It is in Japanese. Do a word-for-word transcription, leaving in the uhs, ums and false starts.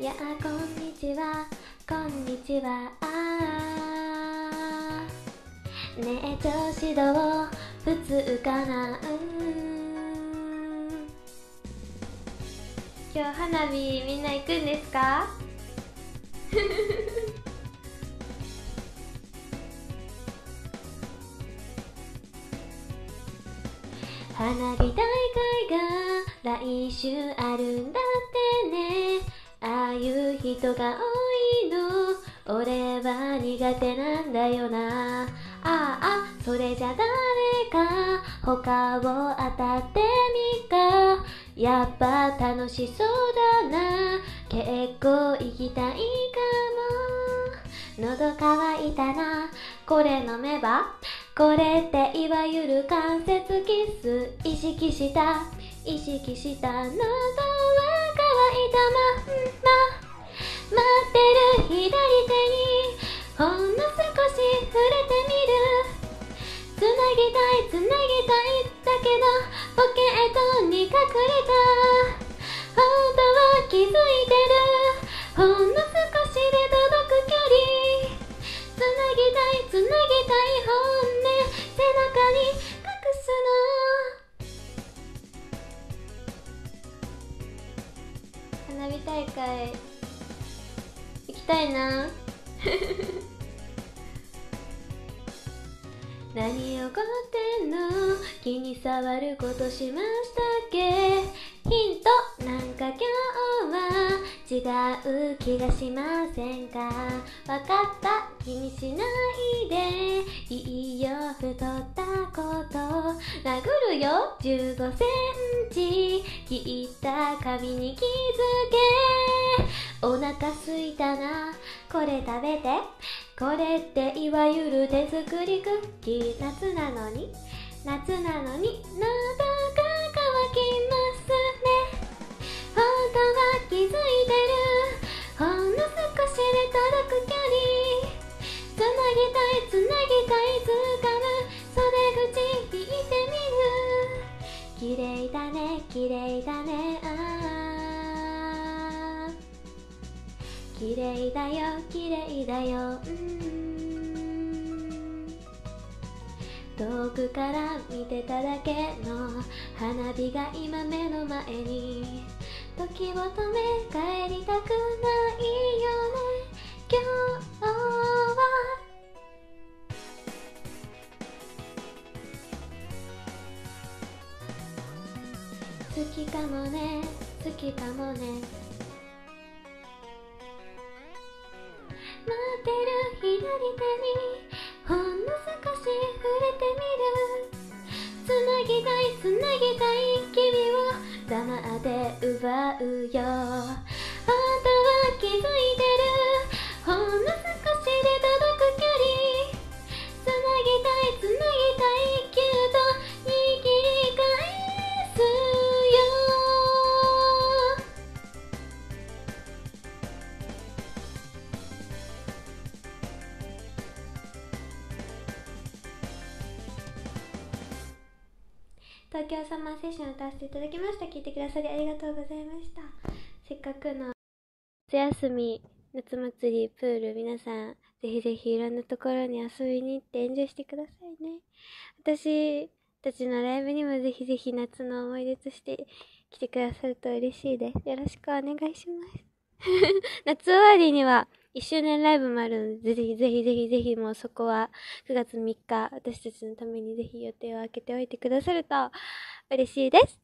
やあこんにちはこんにちはあねえ調子どう普通かな、うん、今日花火みんな行くんですか？花火大会が来週あるんだってね。ああいう人が多いの俺は苦手なんだよな。ああそれじゃ誰か他を当たってみっか。やっぱ楽しそうだな結構行きたいかも。喉乾いたなこれ飲めば。これっていわゆる関節キス。意識した意識した喉は乾いたまんま待ってる左手にほんの少し触れてみる。つなぎたいつなぎたいだけどポケットに隠れた。本当は気づいてるほんの少しで届く距離。つなぎたいつなぎたいほん大会行きたいな。何怒ってんの気に障ることしましたっけ。ヒントなんか今日は違う気がしませんか。わかった気にしないでいいよ太ったこと殴るよじゅうごセンチ切った髪に気づけ。お腹すいたなこれ食べて。これっていわゆる手作りクッキー。夏なのに夏なのに喉が乾きますね。本当は気づいてるほんの少しで届く距離。つなぎたいつなぎたい掴む袖口引いてみる。綺麗だね綺麗だねあー綺麗だよ綺麗だよ、うん、遠くから見てただけの花火が今目の前に。時を止め帰りたくないよね今日は。好きかもね好きかもね待ってる左手にほんの少し触れてみる。つなぎたいつなぎたい君を黙って奪うよ。あとは気づいてるほんの少しで届く距離。つなぎたいつなぎたいキュート握り返すよ。東京サマーセッション歌わせていただきました。聴いてくださりありがとうございました。せっかくの夏休み夏祭りプール皆さんぜひぜひいろんなところに遊びに行ってエンジョイしてくださいね。私たちのライブにもぜひぜひ夏の思い出として来てくださると嬉しいです。よろしくお願いします。夏終わりにはいっしゅうねんライブもあるのでぜひぜひぜひぜひもうそこはくがつみっか私たちのためにぜひ予定を空けておいてくださると嬉しいです。